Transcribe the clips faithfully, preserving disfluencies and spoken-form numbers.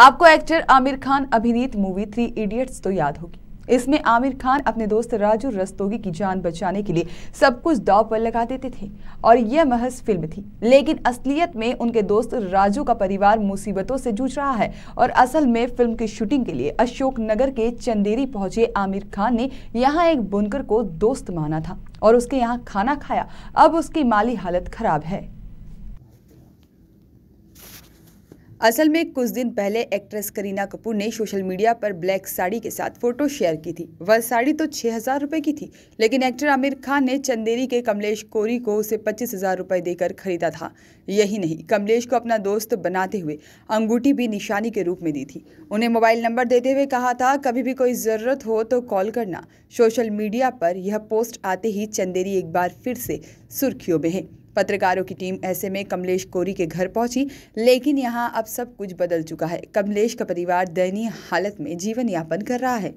आपको एक्टर आमिर खान अभिनीत movie three idiots तो याद होगी। इसमें आमिर खान अपने दोस्त राजू रस्तोगी की जान बचाने के लिए सब कुछ दांव पर लगा देते थे और यह महज फिल्म थी, लेकिन असलियत में उनके दोस्त राजू का परिवार मुसीबतों से जूझ रहा है और असल में फिल्म की शूटिंग के लिए अशोकनगर के चंदेरी पहुंचे आमिर खान ने यहाँ एक बुनकर को दोस्त माना था और उसके यहाँ खाना खाया। अब उसकी माली हालत खराब है। असल में कुछ दिन पहले एक्ट्रेस करीना कपूर ने सोशल मीडिया पर ब्लैक साड़ी के साथ फोटो शेयर की थी। वह साड़ी तो छः हज़ार रुपये की थी, लेकिन एक्टर आमिर खान ने चंदेरी के कमलेश कोरी को उसे पच्चीस हज़ार रुपये देकर खरीदा था। यही नहीं, कमलेश को अपना दोस्त बनाते हुए अंगूठी भी निशानी के रूप में दी थी। उन्हें मोबाइल नंबर देते हुए कहा था, कभी भी कोई ज़रूरत हो तो कॉल करना। सोशल मीडिया पर यह पोस्ट आते ही चंदेरी एक बार फिर से सुर्खियों में है। पत्रकारों की टीम ऐसे में कमलेश कोरी के घर पहुंची, लेकिन यहां अब सब कुछ बदल चुका है। कमलेश का परिवार दयनीय हालत में जीवन यापन कर रहा है।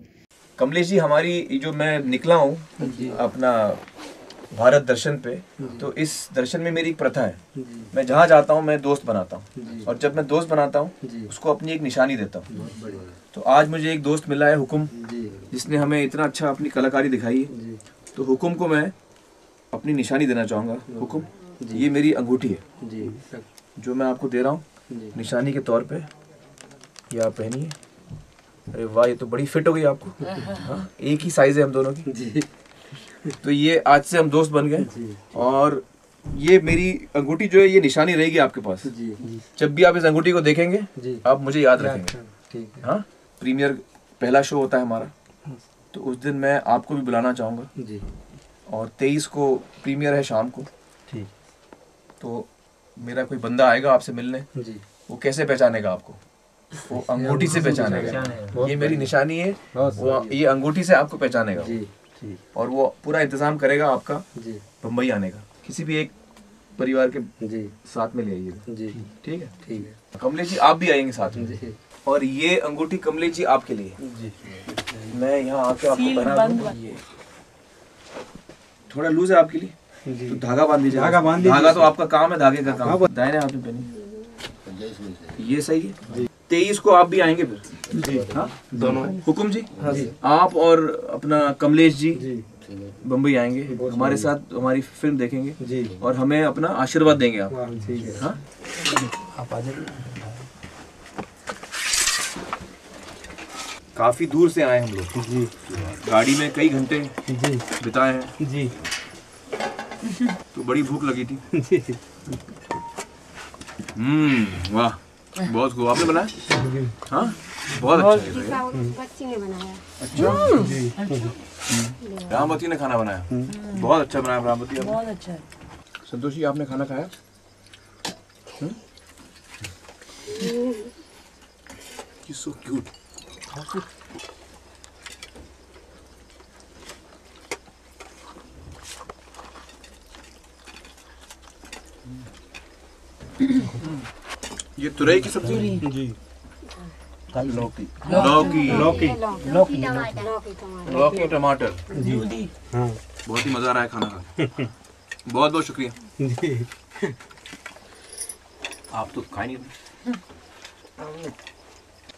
कमलेश जी, हमारी जो मैं निकला हूं अपना भारत दर्शन पे, तो इस दर्शन में मेरी एक प्रथा है, मैं जहां जाता हूं मैं दोस्त बनाता हूं और जब मैं दोस्त बनाता हूं उसको अपनी एक निशानी देता हूं। तो आज मुझे एक दोस्त मिला है हुकुम, जिसने हमें इतना अच्छा अपनी कलाकारी दिखाई है, तो हुकुम को मैं अपनी निशानी देना चाहूँगा। हुकुम, ये मेरी अंगूठी है जी, जो मैं आपको दे रहा हूँ निशानी के तौर पे। ये आप पहनिए। अरे वाह, ये तो बड़ी फिट हो गई आपको। हाँ, एक ही साइज है हम दोनों की जी। तो ये आज से हम दोस्त बन गए और ये मेरी अंगूठी जो है ये निशानी रहेगी आपके पास जी। जब भी आप इस अंगूठी को देखेंगे आप मुझे याद रखेंगे। हाँ, प्रीमियर पहला शो होता है हमारा, तो उस दिन मैं आपको भी बुलाना चाहूँगा और तेईस को प्रीमियर है शाम को। तो मेरा कोई बंदा आएगा आपसे मिलने जी, वो कैसे पहचानेगा आपको? वो अंगूठी से पहचानेगा। ये मेरी निशानी है, वो ये अंगूठी से आपको पहचानेगा जी, जी। और वो पूरा इंतजाम करेगा आपका बम्बई आने का। किसी भी एक परिवार के जी साथ में ले आइएगा जी, ठीक है? ठीक है। कमलेश जी, आप भी आएंगे साथ में जी। और ये अंगूठी कमलेश जी आपके लिए, मैं यहाँ आके आपको थोड़ा लूज है आपके लिए, तो धागा बांध दीजिए। धागा बांध दीजिए, धागा तो आपका काम है, धागे का काम। दाहिने हाथ में पहनी, ये सही है। तेईस को आप भी आएंगे फिर जी। हाँ, दोनों हुकुम जी, आप और अपना कमलेश जी बम्बई आएंगे हमारे साथ, हमारी फिल्म देखेंगे और हमें अपना आशीर्वाद देंगे आप। हाँ, आप आ जाइए। काफी दूर से आए हम लोग जी, गाड़ी में कई घंटे बिताए हैं जी, तो बड़ी भूख लगी थी। हम्म, वाह, बहुत खूब। आपने बनाया? हाँ, बहुत अच्छा है। बनाया अच्छा जी, रामवती ने खाना बनाया, बहुत अच्छा बनाया रामवती, बहुत अच्छा है। संतोषी, आपने खाना खाया? So cute. ये तुरई की सब्जी जी, लौकी लौकी लौकी लौकी लौकी टमाटर जी। हाँ, बहुत ही मजा आ रहा है खाना का। बहुत बहुत शुक्रिया। आप तो खा नहीं।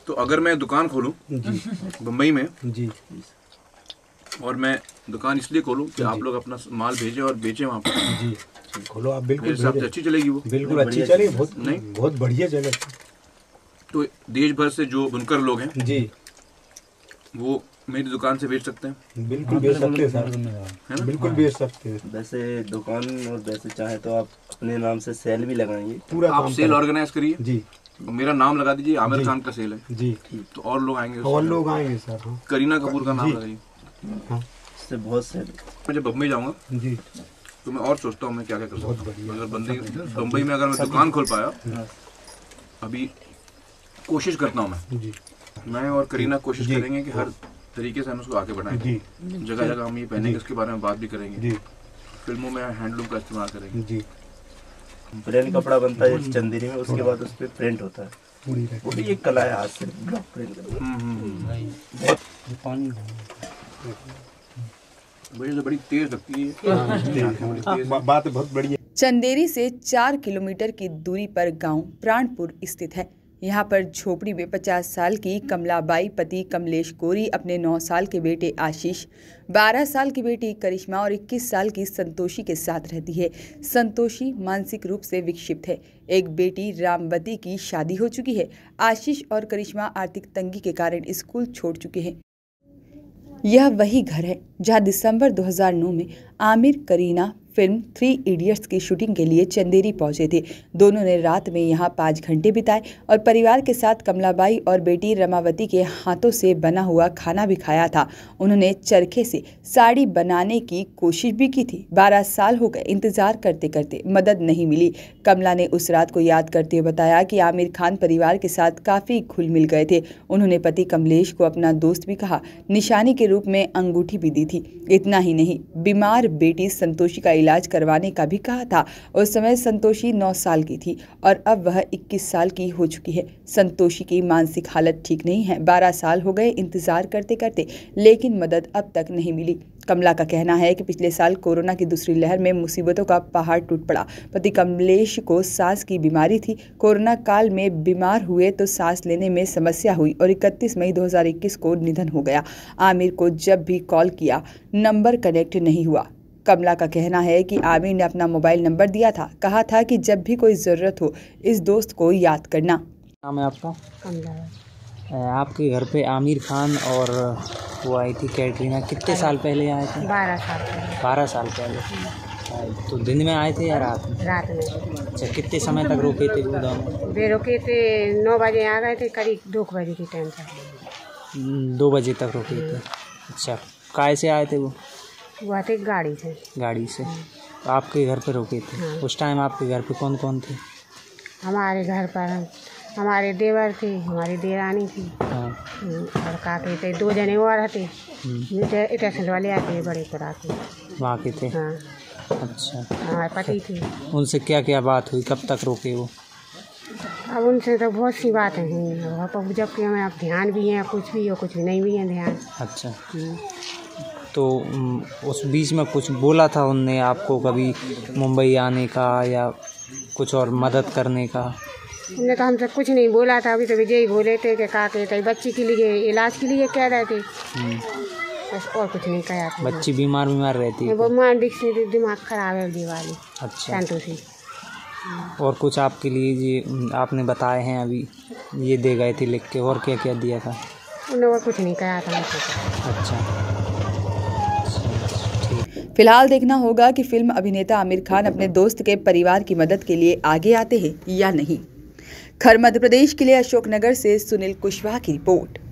तो अगर मैं दुकान खोलूं बम्बई में जी, और मैं दुकान इसलिए खोलूं कि आप लोग अपना माल भेजें और बेचें वहाँ पर जी। खोलो आप, बिल्कुल अच्छी चलेगी वो, बिल्कुल अच्छी चलेगी, बहुत नहीं बहुत बढ़िया चले। तो देश भर से जो बुनकर लोग हैं जी, वो मेरी दुकान से बेच सकते हैं। बिल्कुल बेच सकते हैं सर, है ना? बिल्कुल बेच सकते हैं। वैसे दुकान और वैसे चाहे तो आप अपने नाम से सेल भी लगाएंगे, पूरा आप सेल ऑर्गेनाइज करिए जी। मेरा नाम लगा दीजिए, आमिर खान का सेल है जी, तो और लोग आएंगे, और लोग आएंगे सर। करीना कपूर का नाम लगाइए, इससे बहुत सेल। मैं जब बम्बई जाऊँगा जी तो मैं और सोचता हूँ मैं क्या क्या कर सकता हूँ। अगर बंदे बम्बई में अगर मैं दुकान खोल पाया, अभी कोशिश करता हूँ मैं मैं और करीना कोशिश करेंगे कि हर तरीके से हम उसको आगे बढ़ाएं। जगह जगह हम ये पहनेंगे, उसके बारे में बात भी करेंगे, फिल्मों में हैंडलूम का इस्तेमाल करेंगे। प्रिंट कपड़ा बनता है चंदेरी में, उसके बाद उस पर प्रिंट होता है, वो भी एक कला है, हाथ से ब्लॉक प्रिंट करना। बड़ी बड़ी तेज लगती है बात, बहुत बढ़िया। चंदेरी से चार किलोमीटर की दूरी पर गांव प्राणपुर स्थित है। यहाँ पर झोपड़ी में पचास साल की कमला बाई, पति कमलेश कोरी, अपने नौ साल के बेटे आशीष, बारह साल की बेटी करिश्मा और इक्कीस साल की संतोषी के साथ रहती है। संतोषी मानसिक रूप से विक्षिप्त है। एक बेटी रामवती की शादी हो चुकी है। आशीष और करिश्मा आर्थिक तंगी के कारण स्कूल छोड़ चुके हैं। यह वही घर है जहाँ दिसंबर दो हज़ार नौ में Aamir Kareena film three idiots की शूटिंग के लिए चंदेरी पहुंचे थे। दोनों ने रात में यहाँ पाँच घंटे बिताए और परिवार के साथ कमलाबाई और बेटी रामावती के हाथों से बना हुआ खाना भी खाया था। उन्होंने चरखे से साड़ी बनाने की कोशिश भी की थी। बारह साल हो गए इंतजार करते करते, मदद नहीं मिली। कमला ने उस रात को याद करते हुए बताया कि आमिर खान परिवार के साथ काफ़ी घुल मिल गए थे। उन्होंने पति कमलेश को अपना दोस्त भी कहा, निशानी के रूप में अंगूठी भी दी थी। इतना ही नहीं, बीमार बेटी संतोषी का इलाज करवाने का भी कहा था। उस समय संतोषी नौ साल की थी और अब वह इक्कीस साल की हो चुकी है। संतोषी की मानसिक हालत ठीक नहीं है। बारह साल हो गए इंतजार करते करते, लेकिन मदद अब तक नहीं मिली। कमला का कहना है कि पिछले साल कोरोना की दूसरी लहर में मुसीबतों का पहाड़ टूट पड़ा। पति कमलेश को सांस की बीमारी थी। कोरोना काल में बीमार हुए तो सांस लेने में समस्या हुई और इकतीस मई दो हज़ार इक्कीस को निधन हो गया। आमिर को जब भी कॉल किया, नंबर कनेक्ट नहीं हुआ। कमला का कहना है कि आमिर ने अपना मोबाइल नंबर दिया था, कहा था कि जब भी कोई ज़रूरत हो इस दोस्त को याद करना। नाम है आपका? कमला। आपके घर पे आमिर खान और वो आई थी कैटरीना, कितने साल पहले आए थे? बारह साल पहले। बारह साल पहले। तो दिन में आए थे या रात में? रात में। अच्छा, कितने समय तक रुके थे गोदाम? वे रुके थे, नौ बजे आ गए थे, करीब दो बजे के टाइम तक। दो बजे तक रुके थे। अच्छा, काय से आए थे वो? वो थे गाड़ी से। गाड़ी से तो आपके घर पे रुके थे? हाँ। उस टाइम आपके घर पे कौन कौन थे? हमारे घर पर हमारे देवर थे, हमारी देरानी थी। हाँ। और का कहते दो जने और रहते, स्टेशन वाले आते बड़े पर आते, वहाँ के थे। हाँ। अच्छा, हमारे पति थे। उनसे क्या क्या बात हुई, कब तक रुके वो? अब उनसे तो बहुत सी बातें हैं, पर जबकि हमें अब ध्यान भी है, कुछ भी हो कुछ नहीं भी है ध्यान। अच्छा, तो उस बीच में कुछ बोला था उनने आपको कभी मुंबई आने का या कुछ और मदद करने का? उनने तो हमसे कुछ नहीं बोला था। अभी तो यही बोले थे कि का कहते बच्ची के लिए इलाज के लिए कह रहे थे, बस और कुछ नहीं कहा था। बच्ची बीमार बीमार रहती है? वो बीमार दिखती थी, दिमाग खराब है दिवाली। अच्छा, संतोषी। और कुछ आपके लिए ये आपने बताए हैं अभी, ये दे गए थे लिख के, और क्या क्या दिया था उन्होंने? और कुछ नहीं कहा था। अच्छा, फिलहाल देखना होगा कि फिल्म अभिनेता आमिर खान अपने दोस्त के परिवार की मदद के लिए आगे आते हैं या नहीं। खैर, मध्य प्रदेश के लिए अशोकनगर से सुनील कुशवाहा की रिपोर्ट।